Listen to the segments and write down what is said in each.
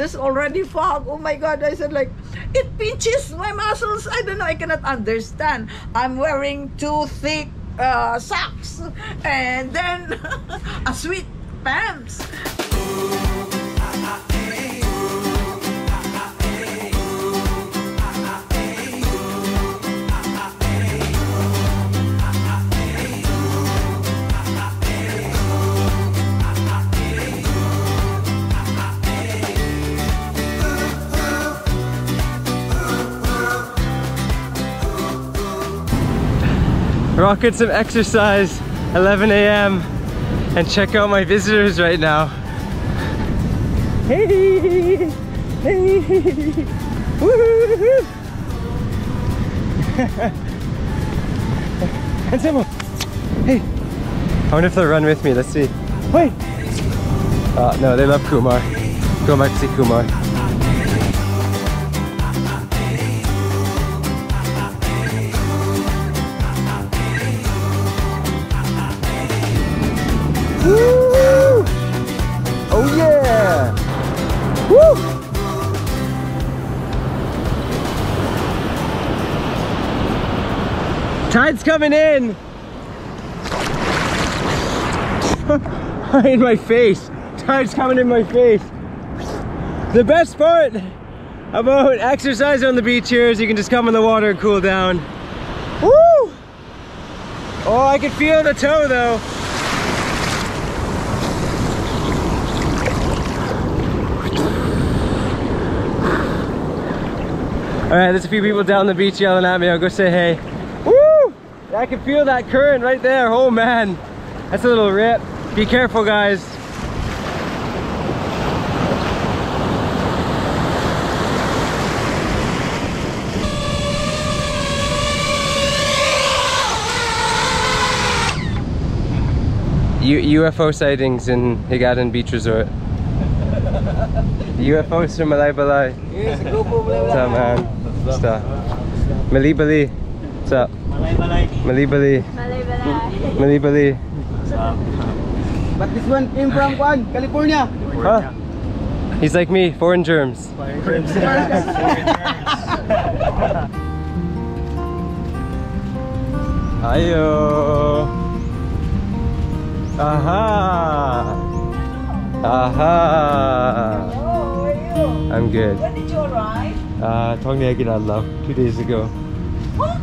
there's already fog. Oh my God, I said like, it pinches my muscles. I don't know, I cannot understand. I'm wearing two thick socks and then a sweet pants. Rocking some exercise, 11 AM, and check out my visitors right now. Hey! Hey! Woohoo! Anselmo! Hey! I wonder if they'll run with me, let's see. Wait! Oh, no, they love Kumar. Go back to see Kumar. Tide's coming in! In my face! Tide's coming in my face! The best part about exercise on the beach here is you can just come in the water and cool down. Woo! Oh, I can feel the toe though! Alright, there's a few people down the beach yelling at me, I'll go say hey. I can feel that current right there. Oh man, that's a little rip. Be careful, guys. UFO sightings in Higadon Beach Resort. UFOs from Malaybalay. Yes, go for Malaybalay. What's up, man? What's up? Malaybalay. What's up? Malaybalay. Malaybalay. But this one came from California. Huh? He's like me, foreign germs. Foreign germs. Ayo. Aha. Aha. Hello, how are you? I'm good. When did you arrive? Love, 2 days ago. What?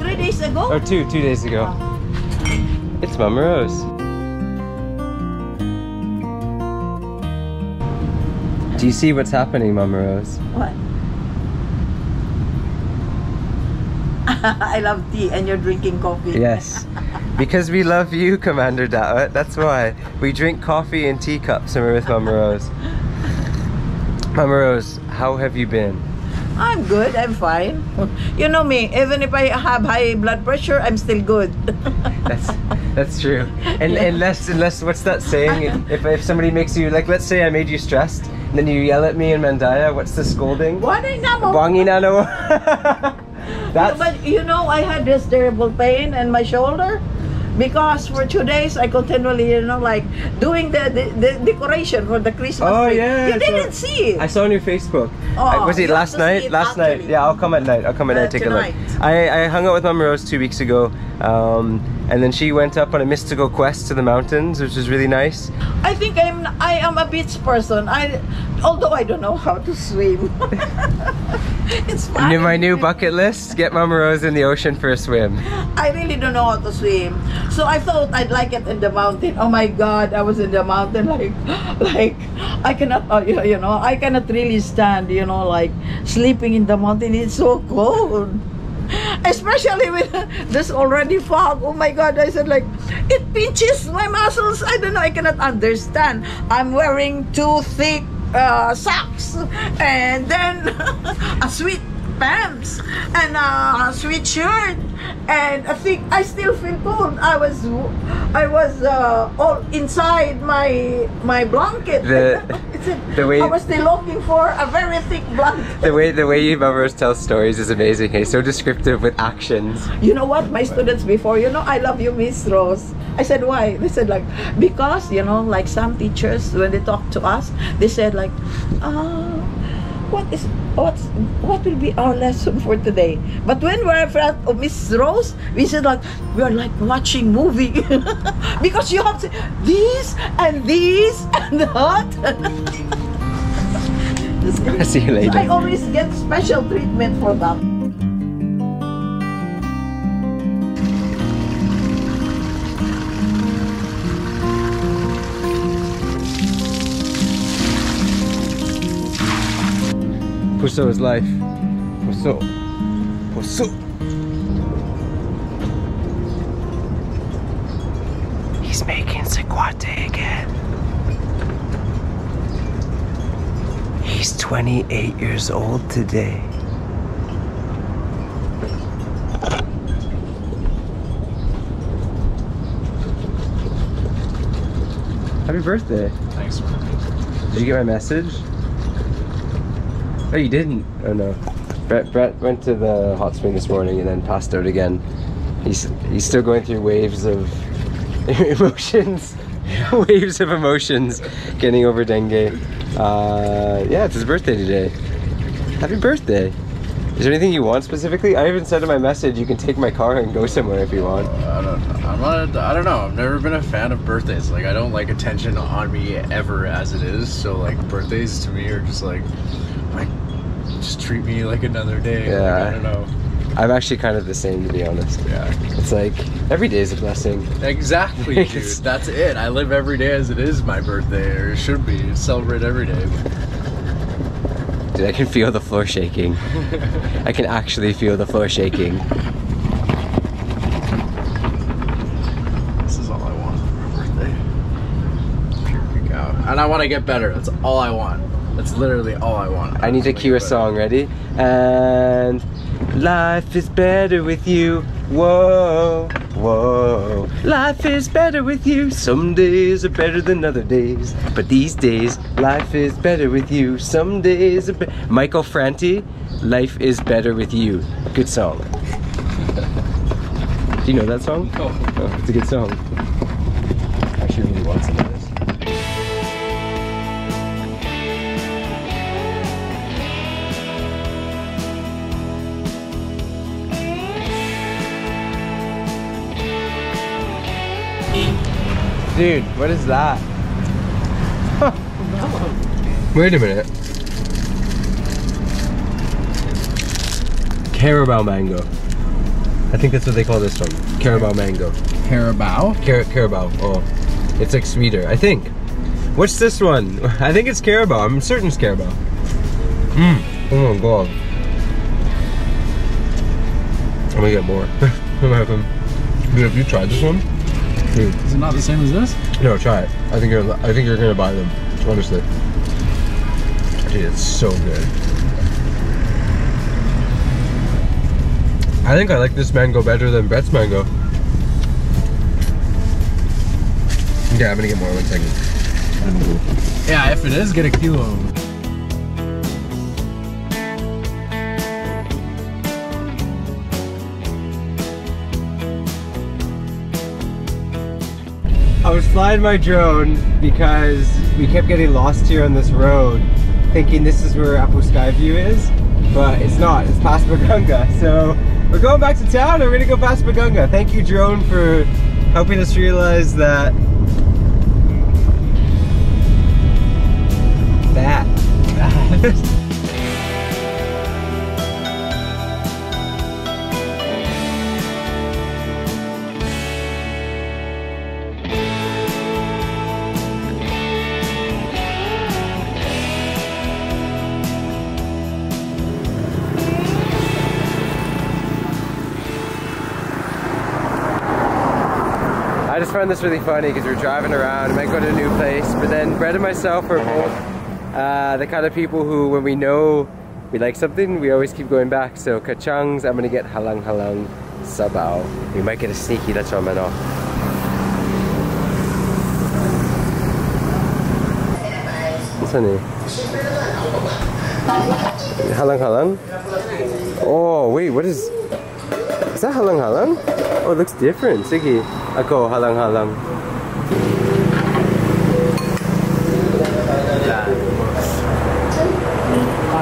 3 days ago? Or two days ago. Wow. It's Mama Rose. Do you see what's happening, Mama Rose? What? I love tea and you're drinking coffee. Yes. Because we love you, Commander Dawit. That's why. We drink coffee in teacups and we're with Mama Rose. Mama Rose, how have you been? I'm good, I'm fine. You know me, even if I have high blood pressure, I'm still good. That's true. And yeah. unless what's that saying? If somebody makes you, like, let's say I made you stressed, and then you yell at me in Mandaya, what's the scolding? Wanginano. That's... No, but you know, I had this terrible pain in my shoulder. Because for 2 days I continually, you know, like doing the decoration for the Christmas tree. Yeah, you didn't see it. I saw on your Facebook. Was it last night? Last night. Yeah, I'll come at night. I'll come at night, take a look. I hung out with Mama Rose 2 weeks ago, and then she went up on a mystical quest to the mountains, which was really nice. I think I am a beach person. Although I don't know how to swim. It's fine. My new bucket list: get Mama Rose in the ocean for a swim. I really don't know how to swim. So I thought I'd like it in the mountain. Oh my God, I was in the mountain like I cannot, you know, I cannot really stand, you know, like sleeping in the mountain. It's so cold. Especially with this already fog. Oh my God, I said like, it pinches my muscles. I don't know, I cannot understand. I'm wearing two thick socks and then a sweet pants and a sweatshirt, and I think I still feel cold. I was all inside my blanket. I was still looking for a very thick blanket. The way you members tell stories is amazing. Hey, so descriptive with actions. You know what my students before, you know, I love you, Miss Rose. I said why? They said like, because, you know, like some teachers when they talk to us, they said like, what will be our lesson for today? But when we're in front of Mrs. Rose, we said like, we are like watching movie. Because you have to, this and that. See you later. So I always get special treatment for that. Puso is life. Puso. Puso. He's making sequate again. He's 28 years old today. Happy birthday. Thanks, man. Did you get my message? Oh, you didn't? Oh, no. Brett went to the hot spring this morning and then passed out again. He's still going through waves of emotions. Waves of emotions getting over dengue. Yeah, it's his birthday today. Happy birthday. Is there anything you want specifically? I even said in my message, you can take my car and go somewhere if you want. I don't know. I've never been a fan of birthdays. Like, I don't like attention on me ever as it is. So, like, birthdays to me are just like just treat me like another day. Yeah. Like, I don't know. I'm actually kind of the same, to be honest. Yeah. It's like, every day is a blessing. Exactly, dude. That's it. I live every day as it is my birthday, or it should be. Celebrate every day. Dude, I can feel the floor shaking. I can actually feel the floor shaking. This is all I want for my birthday. Pure freak out. And I want to get better. That's all I want. That's literally all I want. I need to cue a song. Ready? And... Life is better with you, whoa, whoa. Life is better with you, some days are better than other days. But these days, life is better with you, some days are better. Michael Franti, Life is Better With You. Good song. Do you know that song? No. Oh, it's a good song. I actually really want some of this. Dude, what is that? Wait a minute. Carabao mango. I think that's what they call this one. Carabao mango. Carabao? Carabao. Oh, it's like sweeter, I think. What's this one? I think it's Carabao. I'm certain it's Carabao. Mmm. Oh my god. I'm gonna get more. Dude, have you tried this one? Dude. Is it not the same as this? No, try it. I think you're gonna buy them. Honestly, dude, it's so good. I think I like this mango better than Brett's mango. Yeah, I'm gonna get more. One second. Yeah, if it is, get a kilo. I was flying my drone because we kept getting lost here on this road, thinking this is where Apple Skyview is, but it's not. It's past Baganga. So we're going back to town and we're gonna go past Baganga. Thank you, drone, for helping us realize that I just found this really funny because we're driving around, I might go to a new place, but then Brett and myself are both the kind of people who, when we know we like something, we always keep going back. So kachangs, I'm gonna get halang halang sabao. We might get a sneaky, that's all man off. What's her name? Halang halang? Oh wait, what is... Is that halang halang? Oh, it looks different. Sige, ako halang halang.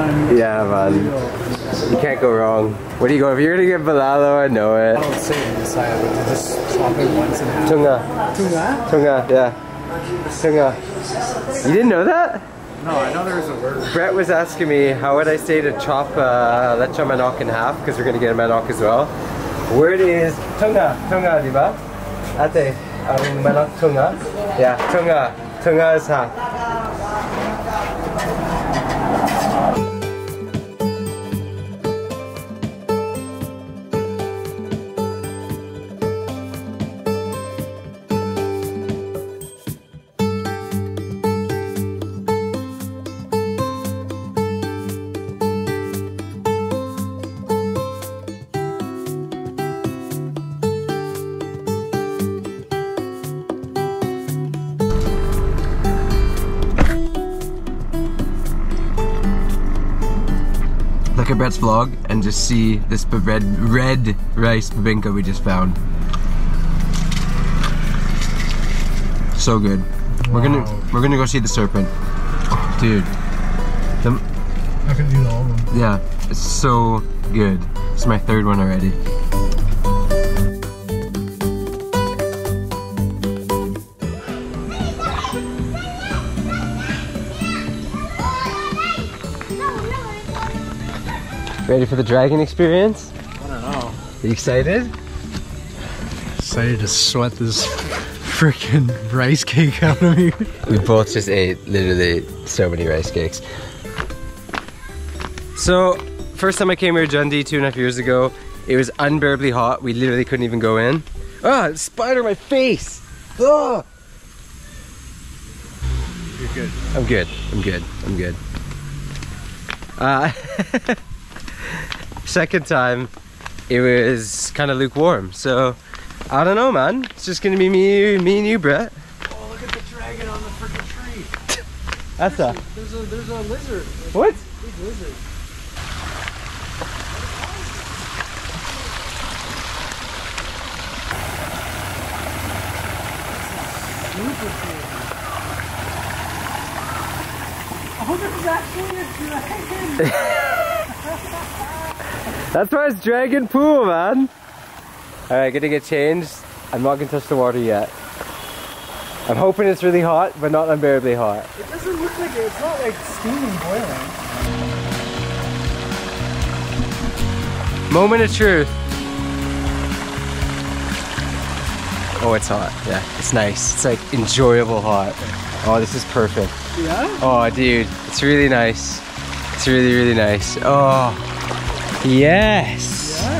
fun. Yeah, man. You can't go wrong. What do you go? If you're gonna get balalo, I know it. I don't say it, but you just swap it once and half. Tunga. Tunga? Tunga, yeah. Tunga. You didn't know that? No, I know there was a word. Brett was asking me, how would I say to chop lecha manok in half? Because we're gonna get a manok as well. Word is tunga, tunga, diba? Ate, manok tunga. Yeah, tunga. Tunga is half. Look at Brett's vlog and just see this red rice bibinka we just found. So good. Wow. We're gonna go see the serpent, dude. I can eat all of them. Yeah, it's so good. It's my third one already. Ready for the dragon experience? I don't know. Are you excited? Excited to sweat this freaking rice cake out of me. We both just ate literally so many rice cakes. So, first time I came here, Jundi, 2.5 years ago, it was unbearably hot. We literally couldn't even go in. Ah, spider my face! Ah! You're good. I'm good. I'm good. I'm good. Second time, it was kind of lukewarm, so I don't know, man. It's just gonna be me and you, Brett. Oh, look at the dragon on the freaking tree. That's there's a lizard. What? Big lizard. Oh, there's actually a dragon. That's why it's dragon pool, man. All right, gonna get changed. I'm not gonna touch the water yet. I'm hoping it's really hot, but not unbearably hot. It doesn't look like it. It's not like steaming, boiling. Moment of truth. Oh, it's hot. Yeah, it's nice. It's like enjoyable hot. Oh, this is perfect. Yeah? Oh, dude, it's really nice. It's really, really nice. Oh. Yes. But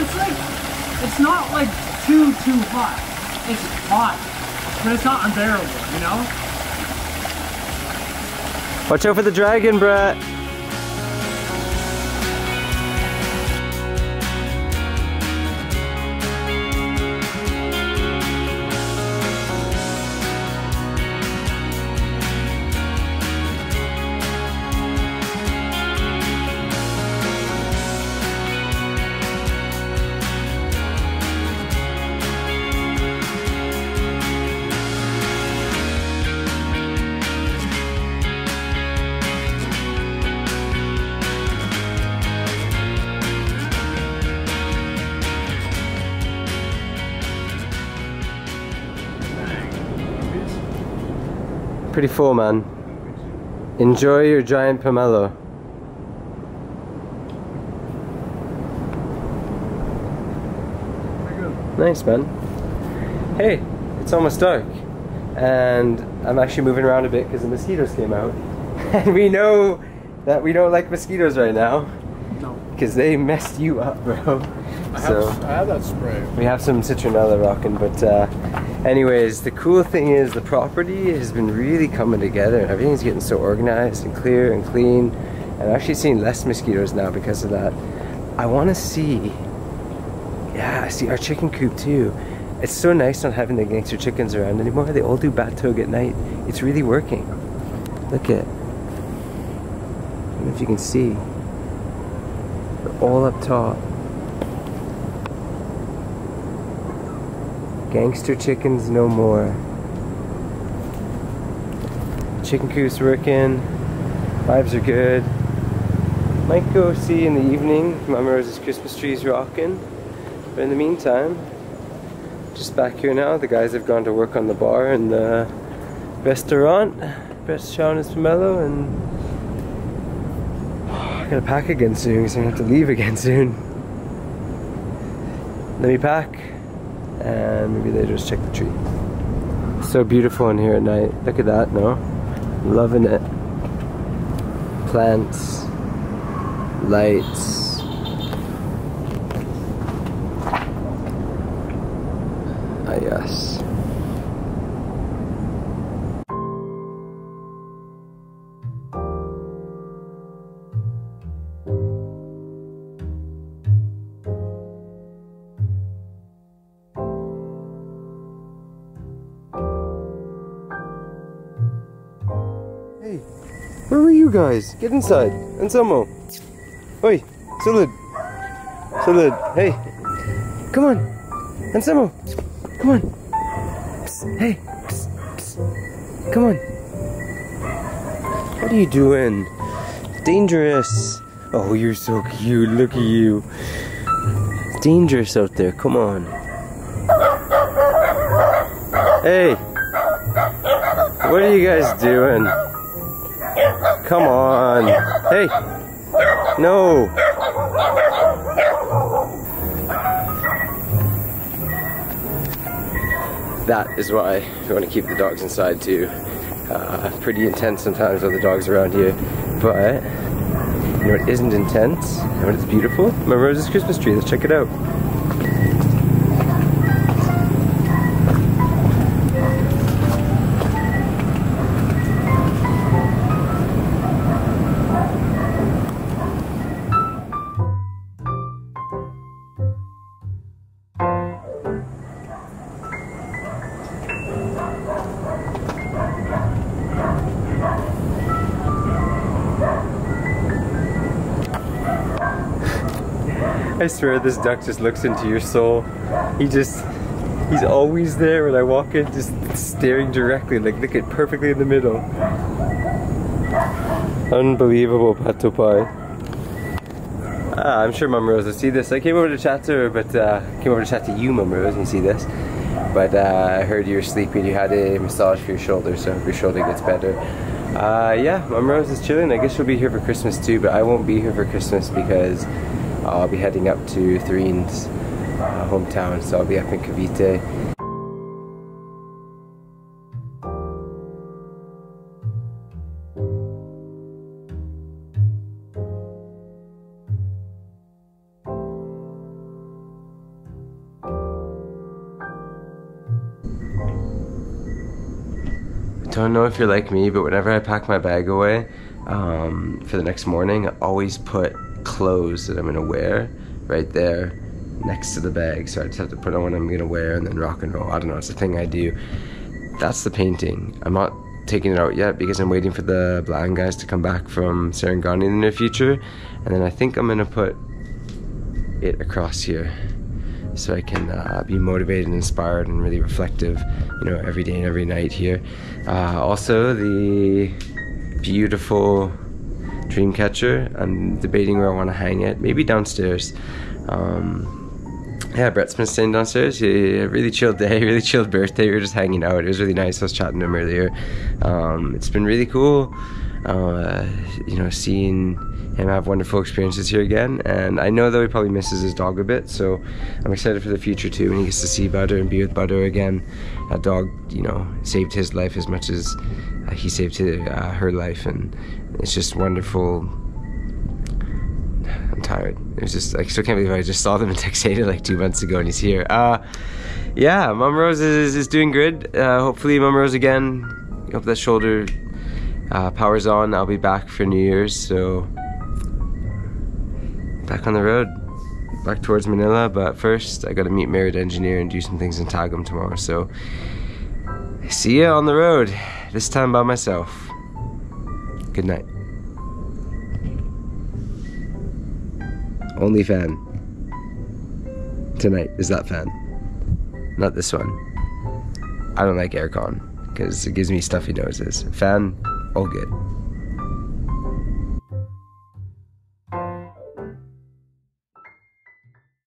it's like, it's not like too hot. It's hot, but it's not unbearable, you know? Watch out for the dragon, Brett. Pretty full, man. Enjoy your giant pomelo. Nice, man. Hey, it's almost dark, and I'm actually moving around a bit because the mosquitoes came out, and we know that we don't like mosquitoes right now. No. Because they messed you up, bro. I have that spray. We have some citronella rocking, but. Anyways, the cool thing is the property has been really coming together and everything's getting so organized and clear and clean, and I'm actually seeing less mosquitoes now because of that. I want to see, yeah, see our chicken coop too. It's so nice not having the gangster chickens around anymore. They all do batog at night. It's really working. Look at, I don't know if you can see, they're all up top. Gangster chickens no more. Chicken coop's working. Vibes are good. Might go see in the evening. Mama Rose's Christmas tree's rocking. But in the meantime, just back here now. The guys have gone to work on the bar and the restaurant. Restaurant is mellow and I gotta pack again soon because I'm gonna have to leave again soon. Let me pack and maybe later just check the tree. So beautiful in here at night. Look at that, no? Loving it. Plants, lights. Ah, yes. Where were you guys? Get inside. Anselmo. Oi, Salud. Salud. Hey. Come on. Anselmo. Come on. Psst. Hey. Psst. Psst. Come on. What are you doing? Dangerous. Oh, you're so cute. Look at you. It's dangerous out there. Come on. Hey. What are you guys doing? Come on. Hey. No. That is why we want to keep the dogs inside too. Pretty intense sometimes with the dogs around here. But you know what isn't intense? You know what is beautiful? My Rose's Christmas tree. Let's check it out. I swear this duck just looks into your soul. He's always there when I walk in, just staring directly, like look at perfectly in the middle. Unbelievable pato pie. Ah, I'm sure Mama Rose will see this. I came over to chat to her, but came over to chat to you, Mama Rose, and see this. But I heard you were sleepy and you had a massage for your shoulder, so if your shoulder gets better. Yeah, Mama Rose is chilling. I guess she'll be here for Christmas too, but I won't be here for Christmas because I'll be heading up to Thurin's hometown, so I'll be up in Cavite. I don't know if you're like me, but whenever I pack my bag away for the next morning, I always put clothes that I'm gonna wear right there next to the bag, so I just have to put on what I'm gonna wear and then rock and roll. I don't know, it's a thing I do. That's the painting. I'm not taking it out yet because I'm waiting for the blind guys to come back from Serangani in the near future, and then I think I'm gonna put it across here so I can be motivated and inspired and really reflective, you know, every day and every night here. Also, the beautiful dream catcher. I'm debating where I want to hang it. Maybe downstairs. Yeah, Brett's been staying downstairs. Yeah, really chill day, really chilled birthday. We were just hanging out. It was really nice. I was chatting to him earlier. It's been really cool, you know, seeing him have wonderful experiences here again. And I know though he probably misses his dog a bit, so I'm excited for the future too when he gets to see Butter and be with Butter again. That dog, you know, saved his life as much as he saved her life, and it's just wonderful. I'm tired. It was just, I still can't believe I just saw them in Texada like 2 months ago and he's here. Yeah, Mama Rose is doing good. Hopefully Mama Rose again, hope that shoulder powers on. I'll be back for New Year's, so back on the road, back towards Manila, but first I gotta meet Married Engineer and do some things in Tagum tomorrow, so see ya on the road, this time by myself. Good night. Only fan. Tonight is that fan. Not this one. I don't like aircon because it gives me stuffy noses. Fan, all good.